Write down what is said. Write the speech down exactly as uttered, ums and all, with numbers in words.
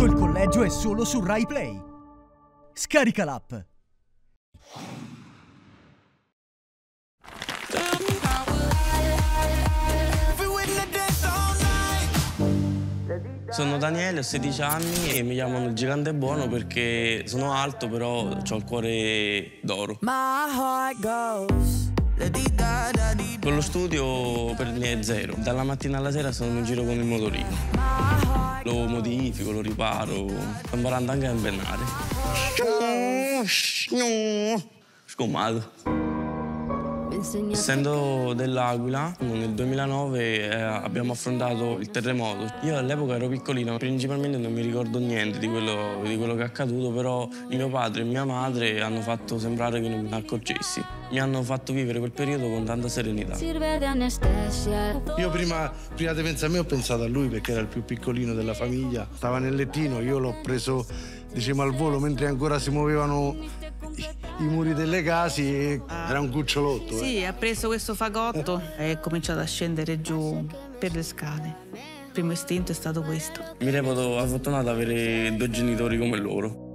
Tutto il collegio è solo su RaiPlay. Scarica l'app. Sono Daniele, ho sedici anni e mi chiamano il Gigante Buono perché sono alto, però ho il cuore d'oro. Con lo studio per me è zero. Dalla mattina alla sera sono in giro con il motorino. Lo modifico, lo riparo, sto imparando anche a invernare. Scomato. Essendo dell'Aquila, nel duemilanove eh, abbiamo affrontato il terremoto. Io all'epoca ero piccolino, principalmente non mi ricordo niente di quello, di quello che è accaduto, però mio padre e mia madre hanno fatto sembrare che non me ne accorgessi. Mi hanno fatto vivere quel periodo con tanta serenità. Io prima, prima di pensare a me ho pensato a lui perché era il più piccolino della famiglia. Stava nel lettino, io l'ho preso, diciamo, al volo mentre ancora si muovevano i muri delle case. Era un cucciolotto. Sì, eh. ha preso questo fagotto e è cominciato a scendere giù per le scale. Il primo istinto è stato questo. Mi reputo fortunato ad avere due genitori come loro.